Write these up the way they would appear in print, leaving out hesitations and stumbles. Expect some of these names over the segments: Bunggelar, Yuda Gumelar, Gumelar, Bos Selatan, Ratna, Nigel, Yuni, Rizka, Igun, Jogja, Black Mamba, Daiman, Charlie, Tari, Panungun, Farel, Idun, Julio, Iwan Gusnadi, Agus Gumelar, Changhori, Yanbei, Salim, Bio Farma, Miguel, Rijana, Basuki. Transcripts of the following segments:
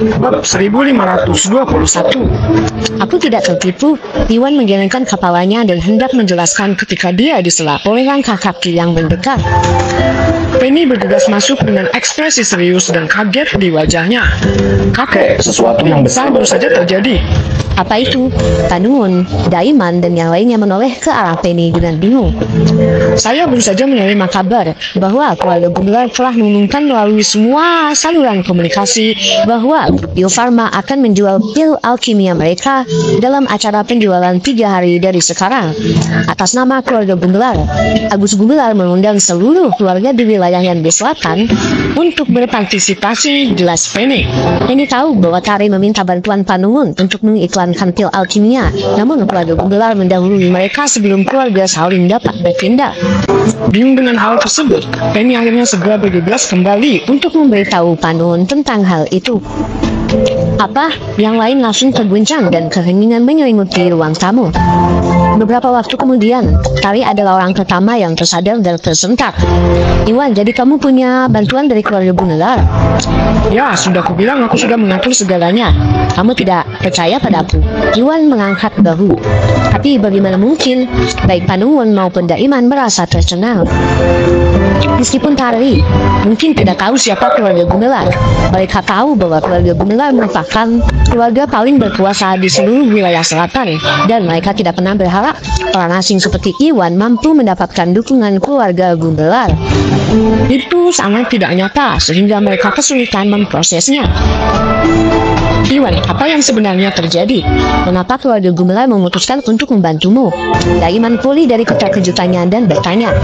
Bab 1521. Aku tidak tertipu. Iwan menggelengkan kepalanya dan hendak menjelaskan ketika dia diselak oleh langkah kaki yang mendekat. Penny bergegas masuk dengan ekspresi serius dan kaget di wajahnya. Kakek, sesuatu yang besar baru saja terjadi. Apa itu? Tanun, Daiman, dan yang lainnya menoleh ke arah Penny dengan bingung. Saya baru saja menerima kabar bahwa keluarga Gumelar telah mengumumkan melalui semua saluran komunikasi bahwa Bio Farma akan menjual pil alkimia mereka dalam acara penjualan 3 hari dari sekarang. Atas nama keluarga Gumelar, Agus Gumelar mengundang seluruh keluarga di wilayah Yanbei Selatan untuk berpartisipasi, jelas Penny. Penny tahu bahwa Tari meminta bantuan Panungun untuk mengiklan kantil alkimia, namun keluarga Bunggelar mendahului mereka sebelum keluarga Salim dapat bertindak. Bingung dengan hal tersebut, Penny akhirnya segera bergegas kembali untuk memberitahu Panun tentang hal itu. Apa? Yang lain langsung terguncang dan keheningan menyelimuti ruang tamu. Beberapa waktu kemudian, Tari adalah orang pertama yang tersadar dan tersentak. Iwan, jadi kamu punya bantuan dari keluarga Bunggelar? Ya, sudah kubilang aku sudah mengatur segalanya. Kamu tidak percaya padaku? Iwan mengangkat bahu. Tapi bagaimana mungkin, baik Panuwon maupun Daiman merasa tercengang. Meskipun Tari mungkin tidak tahu siapa keluarga Gumelar, mereka tahu bahwa keluarga Gumelar merupakan keluarga paling berkuasa di seluruh wilayah selatan, dan mereka tidak pernah berharap orang asing seperti Iwan mampu mendapatkan dukungan keluarga Gumelar. Itu sangat tidak nyata, sehingga mereka kesulitan memprosesnya. Iwan, apa yang sebenarnya terjadi? Kenapa keluarga Gumelar memutuskan untuk membantumu? Daiman pulih dari keterkejutannya dan bertanya.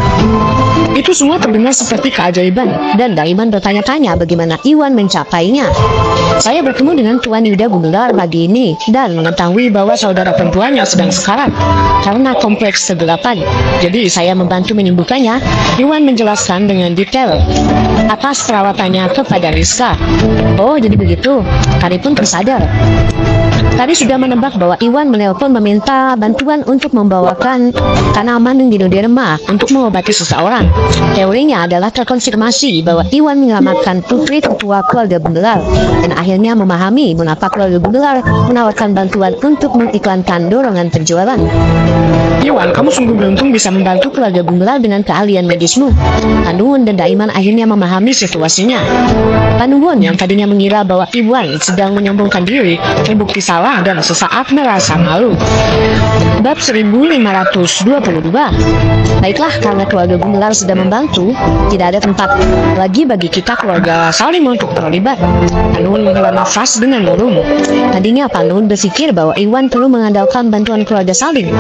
Itu semua terdengar seperti keajaiban, dan Daiman bertanya-tanya bagaimana Iwan mencapainya. Saya bertemu dengan Tuan Yuda Gumelar pagi ini dan mengetahui bahwa saudara perempuannya sedang sekarat karena kompleks kegelapan. Jadi saya membantu menyembuhkannya. Iwan menjelaskan dengan detail atas perawatannya kepada Rizka. Oh, jadi begitu. Tari pun tersadar. Tari sudah menebak bahwa Iwan menelpon meminta bantuan untuk membawakan tanaman yang diderma untuk mengobati seseorang. Teorinya adalah terkonfirmasi bahwa Iwan menyelamatkan putri tertua keluarga Bunggelar dan akhirnya memahami mengapa keluarga Bunggelar menawarkan bantuan untuk mengiklankan dorongan penjualan. Iwan, kamu sungguh beruntung bisa membantu keluarga Bunggelar dengan keahlian medismu. Panduun dan Daiman akhirnya memahami situasinya. Panduun yang tadinya mengira bahwa Iwan sedang menyombongkan diri terbukti salah dan sesaat merasa malu. Bab 1522. Baiklah, karena keluarga Gumelar sudah membantu, tidak ada tempat lagi bagi kita keluarga Salim untuk terlibat. Panun menghela nafas dengan murung. Tadinya Panun berpikir bahwa Iwan perlu mengandalkan bantuan keluarga Salim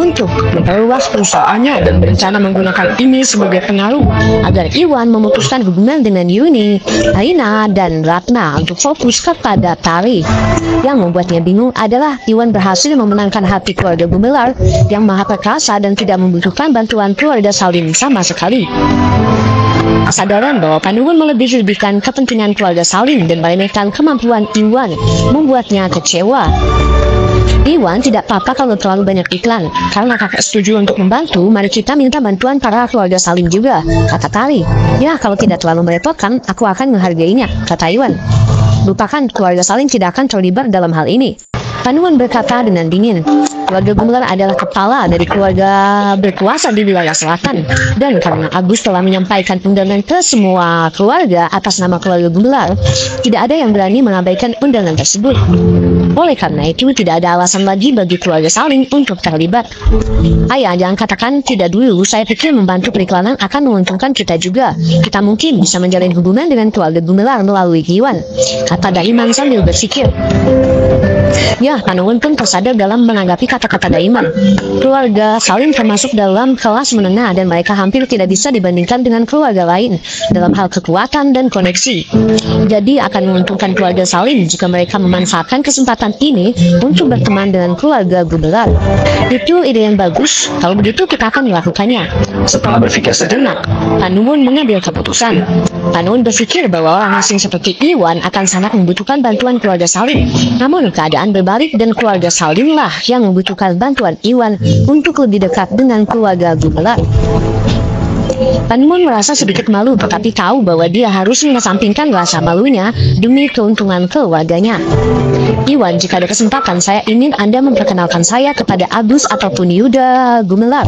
untuk memperluas perusahaannya dan berencana menggunakan ini sebagai pengaruh agar Iwan memutuskan hubungan dengan Yuni, Aina, dan Ratna untuk fokus kepada Tari. Yang membuatnya bingung adalah Iwan berhasil memenangkan hati keluarga Gumelar yang maha perkasa dan tidak membutuhkan bantuan keluarga Salim sama sekali. Kesadaran bahwa Panduan melebih-lebihkan kepentingan keluarga Salim dan meremehkan kemampuan Iwan membuatnya kecewa. Iwan, tidak apa-apa kalau terlalu banyak iklan. Karena kakak setuju untuk membantu, mari kita minta bantuan para keluarga Salim juga, kata Tari. Ya, kalau tidak terlalu merepotkan, aku akan menghargainya, kata Iwan. Lupakan, keluarga Salim tidak akan terlibat dalam hal ini. Panduan berkata dengan dingin. Keluarga Gumelar adalah kepala dari keluarga berkuasa di wilayah selatan. Dan karena Agus telah menyampaikan undangan ke semua keluarga atas nama keluarga Gumelar, tidak ada yang berani mengabaikan undangan tersebut. Oleh karena itu, tidak ada alasan lagi bagi keluarga Salim untuk terlibat. Ayah, jangan katakan tidak dulu. Saya pikir membantu periklanan akan menguntungkan kita juga. Kita mungkin bisa menjalin hubungan dengan keluarga Gumelar melalui Iwan, kata Daiman sambil berpikir. Ya, Panungun pun tersadar dalam menanggapi kata-kata Daiman. Keluarga Salim termasuk dalam kelas menengah dan mereka hampir tidak bisa dibandingkan dengan keluarga lain dalam hal kekuatan dan koneksi. Jadi akan menguntungkan keluarga Salim jika mereka memanfaatkan kesempatan ini untuk berteman dengan keluarga Gumelar. Itu ide yang bagus. Kalau begitu kita akan melakukannya. Setelah berpikir sejenak, Panungun mengambil keputusan. Panungun berpikir bahwa orang asing seperti Iwan akan sangat membutuhkan bantuan keluarga Salim. Namun keadaan berbalik dan keluarga Salimlah yang membutuhkan bantuan Iwan untuk lebih dekat dengan keluarga Gumelar. Pan Moon merasa sedikit malu, tetapi tahu bahwa dia harus mengesampingkan rasa malunya demi keuntungan keluarganya. Iwan, jika ada kesempatan, saya ingin Anda memperkenalkan saya kepada Agus ataupun Yuda Gumelar.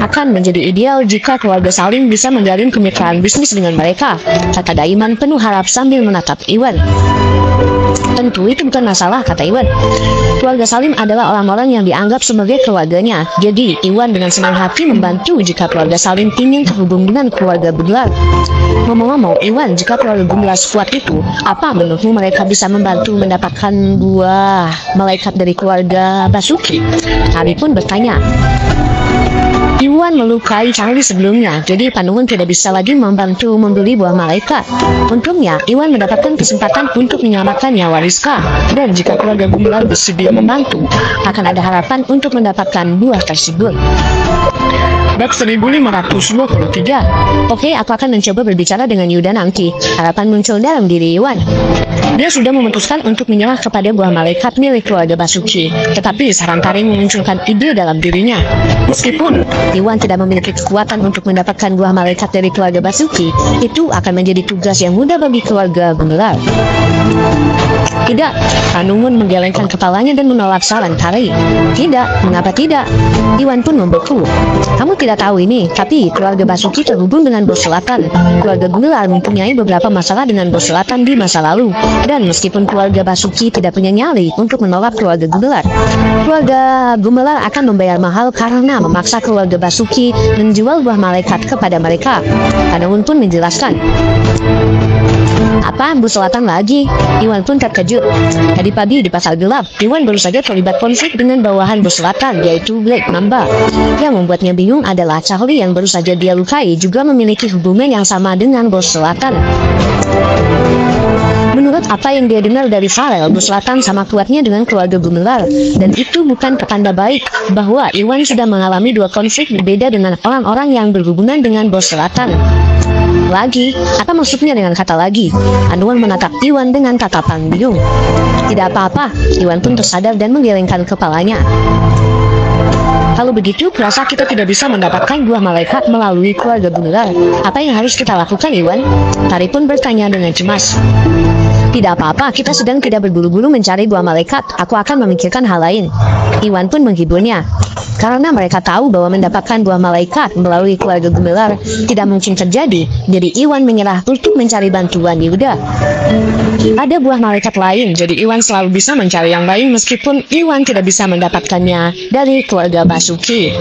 Akan menjadi ideal jika keluarga Salim bisa menjalin kemitraan bisnis dengan mereka, kata Daiman penuh harap sambil menatap Iwan. Tentu itu bukan masalah, kata Iwan. Keluarga Salim adalah orang-orang yang dianggap sebagai keluarganya. Jadi Iwan dengan senang hati membantu jika keluarga Salim ingin terhubung dengan keluarga Bunggelar. Ngomong-ngomong, Iwan, jika keluarga Bunggelar sekuat itu, apa menurutmu mereka bisa membantu mendapatkan buah malaikat dari keluarga Basuki? Hari pun bertanya. Iwan melukai Charlie sebelumnya, jadi Pan Moon tidak bisa lagi membantu membeli buah malaikat. Untungnya, Iwan mendapatkan kesempatan untuk menyelamatkan nyawa Rizka. Dan jika keluarga Gumelar bersedia membantu, akan ada harapan untuk mendapatkan buah tersebut. Bab 1523. Oke, aku akan mencoba berbicara dengan Yuda nanti. Harapan muncul dalam diri Iwan. Dia sudah memutuskan untuk menyerah kepada buah malaikat milik keluarga Basuki. Tetapi saran taring memunculkan ide dalam dirinya. Meskipun Iwan tidak memiliki kekuatan untuk mendapatkan buah malaikat dari keluarga Basuki, itu akan menjadi tugas yang mudah bagi keluarga Bunggelar. Tidak, Pan Moon menggelengkan kepalanya dan menolak saran taring. Tidak, mengapa tidak? Iwan pun membeku. Kamu tidak tahu ini, tapi keluarga Basuki terhubung dengan Bos Selatan. Keluarga Gumelar mempunyai beberapa masalah dengan Bos Selatan di masa lalu. Dan meskipun keluarga Basuki tidak punya nyali untuk menolak keluarga Gumelar, keluarga Gumelar akan membayar mahal karena memaksa keluarga Basuki menjual buah malaikat kepada mereka. Pan Moon pun menjelaskan. Apa, Bos Selatan lagi? Iwan pun terkejut. Tadi pagi di pasar gelap, Iwan baru saja terlibat konflik dengan bawahan Bos Selatan, yaitu Black Mamba. Yang membuatnya bingung adalah Charlie yang baru saja dia lukai juga memiliki hubungan yang sama dengan Bos Selatan. Menurut apa yang dia dengar dari Farel, Bos Selatan sama kuatnya dengan keluarga Gumelar. Dan itu bukan pertanda baik bahwa Iwan sudah mengalami dua konflik berbeda dengan orang-orang yang berhubungan dengan Bos Selatan. Lagi, apa maksudnya dengan kata lagi? Anuan menatap Iwan dengan tatapan bingung. Tidak apa-apa, Iwan pun tersadar dan menggelengkan kepalanya. Kalau begitu, merasa kita tidak bisa mendapatkan buah malaikat melalui keluarga Gumelar. Apa yang harus kita lakukan, Iwan? Tari pun bertanya dengan cemas. Tidak apa-apa, kita sedang tidak berburu-buru mencari buah malaikat. Aku akan memikirkan hal lain. Iwan pun menghiburnya. Karena mereka tahu bahwa mendapatkan buah malaikat melalui keluarga Gumelar tidak mungkin terjadi, jadi Iwan menyerah untuk mencari bantuan Yuda. Ada buah malaikat lain, jadi Iwan selalu bisa mencari yang lain meskipun Iwan tidak bisa mendapatkannya dari keluarga Basuki.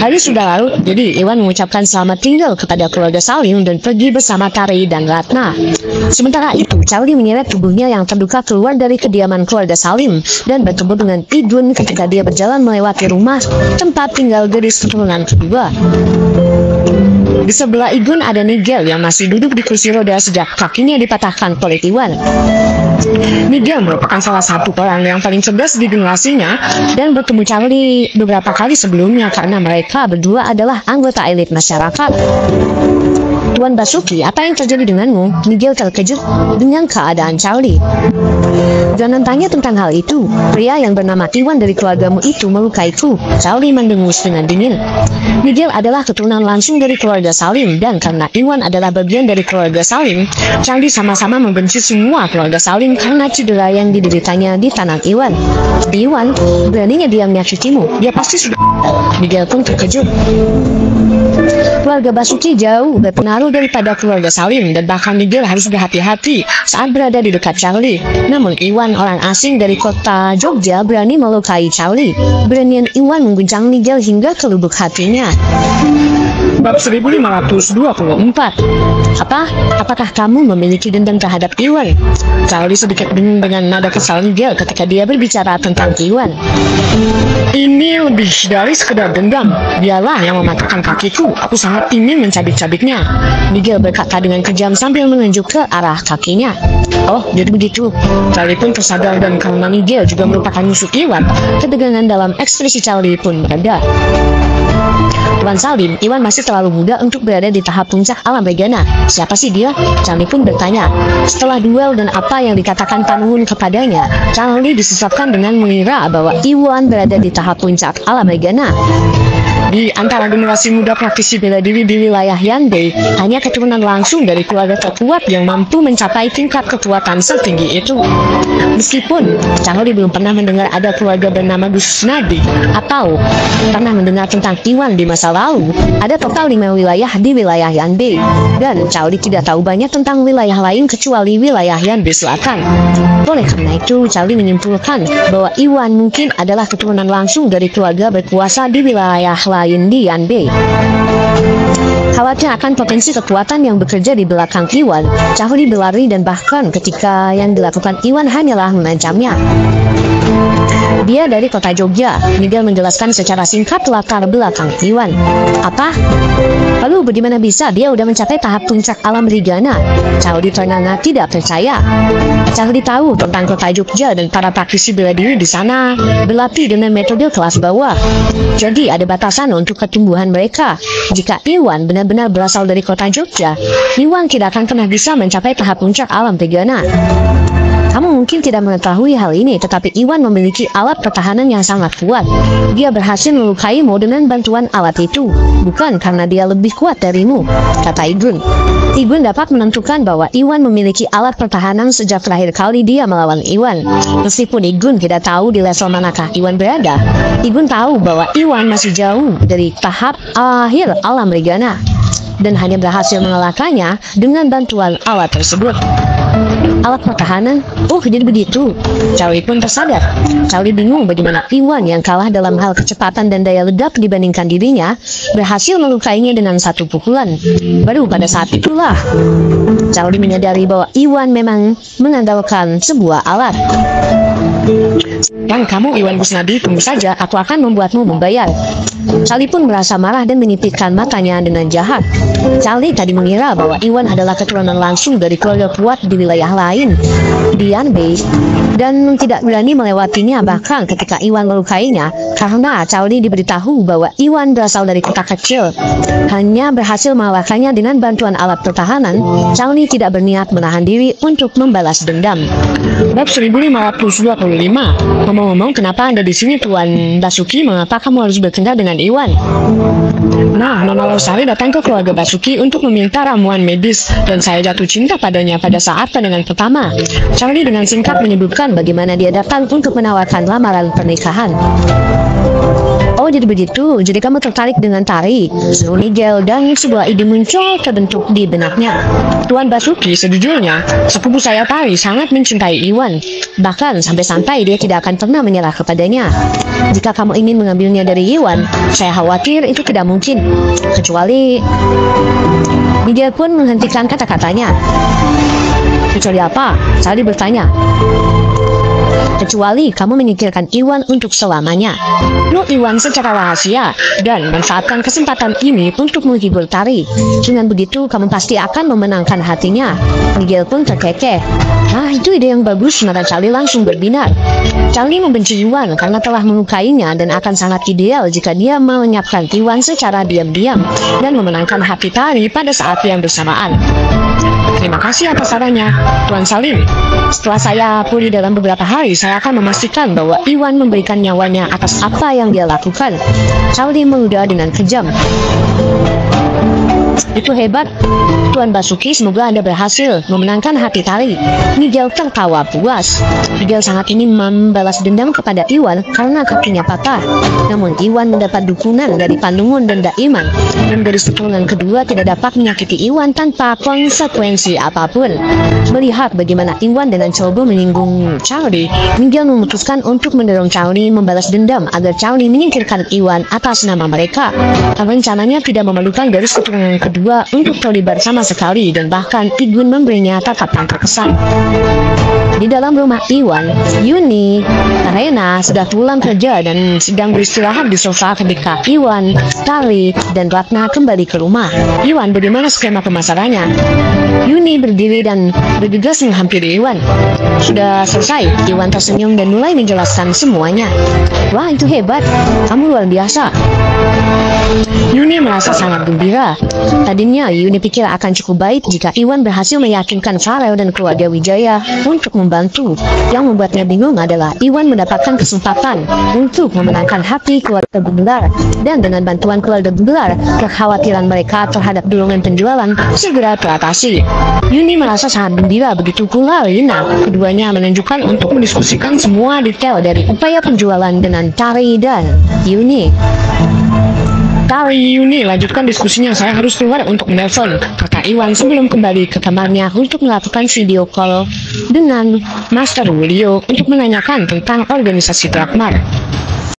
Hari sudah larut, jadi Iwan mengucapkan selamat tinggal kepada keluarga Salim dan pergi bersama Tari dan Ratna. Sementara itu, Charlie menyeret tubuhnya yang terduka keluar dari kediaman keluarga Salim dan bertemu dengan Idun ketika dia berjalan melewati rumah tempat tinggal gadis keturunan kedua. Di sebelah Idun ada Nigel yang masih duduk di kursi roda sejak kakinya dipatahkan oleh Iwan. Nigel merupakan salah satu orang yang paling cerdas di generasinya dan bertemu Charlie beberapa kali sebelumnya karena mereka berdua adalah anggota elit masyarakat. Tuan Basuki, apa yang terjadi denganmu? Nigel terkejut dengan keadaan Charlie. Jangan tanya tentang hal itu. Pria yang bernama Iwan dari keluargamu itu melukaiku. Charlie mendengus dengan dingin. Nigel adalah keturunan langsung dari keluarga Salim, dan karena Iwan adalah bagian dari keluarga Salim, Charlie sama-sama membenci semua keluarga Salim karena cedera yang dideritanya di tanah Iwan. Iwan, beraninya dia menyakitimu. Dia pasti sudah... Nigel pun terkejut. Keluarga Basuki jauh berpengaruh daripada keluarga Salim, dan bahkan Nigel harus berhati-hati saat berada di dekat Charlie. Namun Iwan, orang asing dari kota Jogja, berani melukai Charlie. Beranian Iwan mengguncang Nigel hingga ke lubuk hatinya. Bab 1524. Apakah kamu memiliki dendam terhadap Iwan? Charlie sedikit bingung dengan nada kesal Nigel ketika dia berbicara tentang Iwan. Ini lebih dari sekedar dendam. Dialah yang mematahkan kakiku. Aku sangat ingin mencabik-cabiknya. Nigel berkata dengan kejam sambil menunjuk ke arah kakinya. Oh, jadi begitu. Charlie pun tersadar, dan karena Nigel juga merupakan musuh Iwan, ketegangan dalam ekspresi Charlie pun berada. Tuan Salim, Iwan masih terlalu muda untuk berada di tahap puncak alam bejana. Siapa sih dia? Charlie pun bertanya. Setelah duel dan apa yang dikatakan Pan Moon kepadanya, Charlie disesatkan dengan mengira bahwa Iwan berada di tahap puncak alam bejana. Di antara generasi muda praktisi bela diri di wilayah Yanbei, hanya keturunan langsung dari keluarga terkuat yang mampu mencapai tingkat kekuatan setinggi itu. Meskipun Changhori belum pernah mendengar ada keluarga bernama Gusnadi atau pernah mendengar tentang Iwan di masa lalu, ada total 5 wilayah di wilayah Yanbei, dan Changhori tidak tahu banyak tentang wilayah lain kecuali wilayah Yanbei Selatan. Oleh karena itu, Changhori menyimpulkan bahwa Iwan mungkin adalah keturunan langsung dari keluarga berkuasa di wilayah lain di Yanbei. Khawatir akan potensi kekuatan yang bekerja di belakang Iwan, Changhori berlari dan bahkan ketika yang dilakukan Iwan hanyalah mengancamnya. Dia dari kota Jogja. Miguel menjelaskan secara singkat latar belakang Iwan. Apa? Lalu bagaimana bisa dia udah mencapai tahap puncak alam Rijana? Changhori ternganga tidak percaya. Changhori tahu tentang kota Jogja dan para praktisi bela diri di sana berlatih dengan metode kelas bawah. Jadi ada batasan untuk pertumbuhan mereka. Jika Iwan benar-benar berasal dari kota Jogja, Iwan tidak akan pernah bisa mencapai tahap puncak alam Rijana. Kamu mungkin tidak mengetahui hal ini, tetapi Iwan memiliki alat pertahanan yang sangat kuat. Dia berhasil melukaimu dengan bantuan alat itu, bukan karena dia lebih kuat darimu, kata Igun. Igun dapat menentukan bahwa Iwan memiliki alat pertahanan sejak terakhir kali dia melawan Iwan. Meskipun Igun tidak tahu di level manakah Iwan berada, Igun tahu bahwa Iwan masih jauh dari tahap akhir alam Rijana, dan hanya berhasil mengalahkannya dengan bantuan alat tersebut. Alat pertahanan? Jadi begitu. Changhori pun tersadar. Changhori bingung bagaimana Iwan yang kalah dalam hal kecepatan dan daya ledak dibandingkan dirinya berhasil melukainya dengan satu pukulan. Baru pada saat itulah Changhori menyadari bahwa Iwan memang mengandalkan sebuah alat. Dan kamu Iwan Gusnadi, tunggu saja, aku akan membuatmu membayar. Changhori pun merasa marah dan menitikkan matanya dengan jahat. Changhori tadi mengira bahwa Iwan adalah keturunan langsung dari keluarga kuat di wilayah lain di Yanbei dan tidak berani melewatinya bahkan ketika Iwan melukainya, karena Changhori diberitahu bahwa Iwan berasal dari kota kecil. Hanya berhasil mengalahkannya dengan bantuan alat pertahanan. Changhori tidak berniat menahan diri untuk membalas dendam. Bab 1525. Ngomong-ngomong, kenapa Anda di sini, Tuan Basuki? Mengapa kamu harus bertengkar dengan Iwan? Nah, Nona Losari datang ke keluarga Basuki untuk meminta ramuan medis, dan saya jatuh cinta padanya pada saat pandangan pertama. Changhori dengan singkat menyebutkan bagaimana dia datang untuk menawarkan lamaran pernikahan. Oh, jadi begitu. Jadi kamu tertarik dengan tari, seru Nigel, dan sebuah ide muncul terbentuk di benaknya. Tuan Basuki, sejujurnya, sepupu saya tari sangat mencintai Iwan. Bahkan sampai-sampai dia tidak akan pernah menyerah kepadanya. Jika kamu ingin mengambilnya dari Iwan, saya khawatir itu tidak mungkin. Kecuali... Nigel pun menghentikan kata-katanya. Kecuali apa? Saya bertanya. Kecuali kamu menyingkirkan Iwan untuk selamanya. Lu Iwan secara rahasia dan manfaatkan kesempatan ini untuk menghibur tari. Dengan begitu kamu pasti akan memenangkan hatinya. Miguel pun terkekeh. Nah, itu ide yang bagus. Mata Changhori langsung berbinar. Changhori membenci Iwan karena telah melukainya dan akan sangat ideal jika dia melenyapkan Iwan secara diam-diam dan memenangkan hati tari pada saat yang bersamaan. Terima kasih atas sarannya, Tuan Salim. Setelah saya pulih dalam beberapa hari, saya akan memastikan bahwa Iwan memberikan nyawanya atas apa yang dia lakukan. Changhori mengudah dengan kejam. Itu hebat, Tuan Basuki, semoga Anda berhasil memenangkan hati tari. Nigel tertawa puas. Nigel sangat ingin membalas dendam kepada Iwan karena kakinya patah. Namun Iwan mendapat dukungan dari Pandungun dan Daiman, dan dari keturunan kedua tidak dapat menyakiti Iwan tanpa konsekuensi apapun. Melihat bagaimana Iwan dengan coba menyinggung Changhori, Nigel memutuskan untuk mendorong Changhori membalas dendam agar Changhori menyingkirkan Iwan atas nama mereka. Rencananya tidak memerlukan garis keturunan kedua untuk terlibat sama sekali, dan bahkan Igun memberinya tatapan terkesan. Di dalam rumah Iwan, Yuni, Rena sudah pulang kerja dan sedang beristirahat di sofa ketika Iwan, Tari, dan Ratna kembali ke rumah. Iwan, bagaimana skema pemasarannya? Yuni berdiri dan bergegas menghampiri Iwan. Sudah selesai, Iwan tersenyum dan mulai menjelaskan semuanya. Wah, itu hebat. Kamu luar biasa. Yuni merasa sangat gembira. Tadinya Yuni pikir akan cukup baik jika Iwan berhasil meyakinkan Farel dan keluarga Wijaya untuk membantu. Yang membuatnya bingung adalah Iwan mendapatkan kesempatan untuk memenangkan hati keluarga Gumelar, dan dengan bantuan keluarga Gumelar, kekhawatiran mereka terhadap dorongan penjualan segera teratasi. Yuni merasa sangat gembira, begitu pula Lina. Keduanya menunjukkan untuk mendiskusikan semua detail dari upaya penjualan dengan Tari dan Yuni. Kali Yuni lanjutkan diskusinya, saya harus keluar untuk menelpon, kata Iwan sebelum kembali ke kamarnya untuk melakukan video call dengan Master Julio untuk menanyakan tentang organisasi Black Mamba.